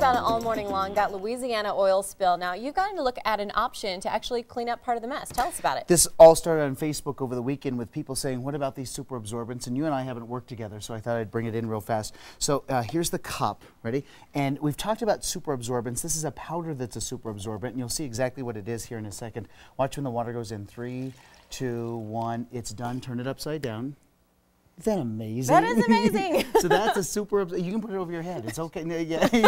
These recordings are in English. about it all morning long, that Louisiana oil spill. Now, you've gotten to look at an option to actually clean up part of the mess. Tell us about it. This all started on Facebook over the weekend with people saying, what about these super absorbents? And you and I haven't worked together, so I thought I'd bring it in real fast. So here's the cup. Ready? And we've talked about super absorbents. This is a powder that's a super absorbent, and you'll see exactly what it is here in a second. Watch when the water goes in. 3, 2, 1. It's done. Turn it upside down. Isn't that amazing? That is amazing. So that's a super, you can put it over your head. It's okay. Yeah, see,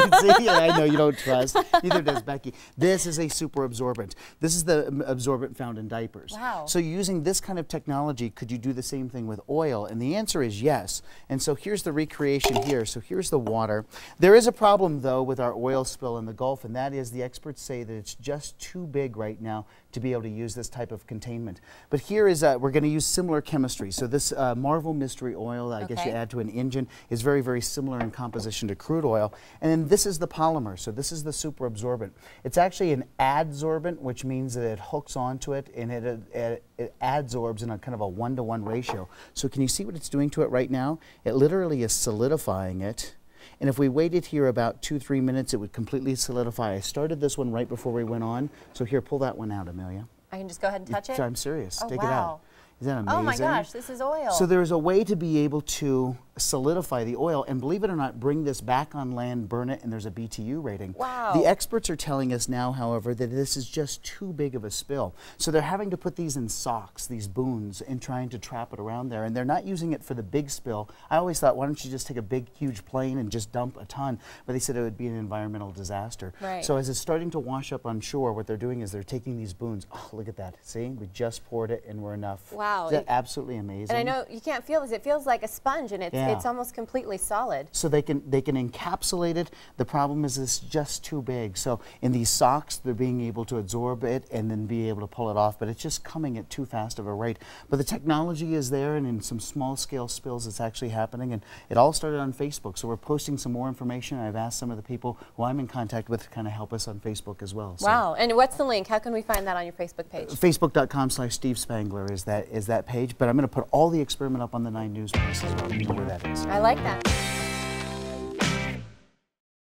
yeah, I know you don't trust. Neither does Becky. This is a super absorbent. This is the absorbent found in diapers. Wow. So using this kind of technology, could you do the same thing with oil? And the answer is yes. And so here's the recreation here. So here's the water. There is a problem, though, with our oil spill in the Gulf, and that is the experts say that it's just too big right now to be able to use this type of containment. But here is, we're going to use similar chemistry. So this Marvel Mystery Oil, I guess you add to an engine, is very, very similar in composition to crude oil. And then this is the polymer, so this is the super absorbent. It's actually an adsorbent, which means that it hooks onto it and it adsorbs in a kind of a 1-to-1 ratio. So can you see what it's doing to it right now? It literally is solidifying it. And if we waited here about 2-3 minutes, it would completely solidify. I started this one right before we went on. So here, pull that one out, Amelia. I can just go ahead and touch it? I'm serious. Oh, take it out. Is that amazing? Oh my gosh, this is oil. So there's a way to be able to solidify the oil and, believe it or not, bring this back on land, burn it, and there's a BTU rating. Wow. The experts are telling us now, however, that this is just too big of a spill. So they're having to put these in socks, these boons, and trying to trap it around there. And they're not using it for the big spill. I always thought, why don't you just take a big, huge plane and just dump a ton? But they said it would be an environmental disaster. Right. So as it's starting to wash up on shore, what they're doing is they're taking these boons. Oh, look at that. See? We just poured it and we're enough. Wow. Is that absolutely amazing? And I know you can't feel this. It feels like a sponge, and it's it's almost completely solid. So they can encapsulate it. The problem is it's just too big. So in these socks, they're being able to absorb it and then be able to pull it off, but it's just coming at too fast of a rate. But the technology is there, and in some small-scale spills, it's actually happening. And it all started on Facebook, so we're posting some more information. I've asked some of the people who I'm in contact with to kind of help us on Facebook as well. So. Wow. And what's the link? How can we find that on your Facebook page? Facebook.com/Steve Spangler is that page. But I'm going to put all the experiment up on the 9 News page as well. You know where that is. I like that.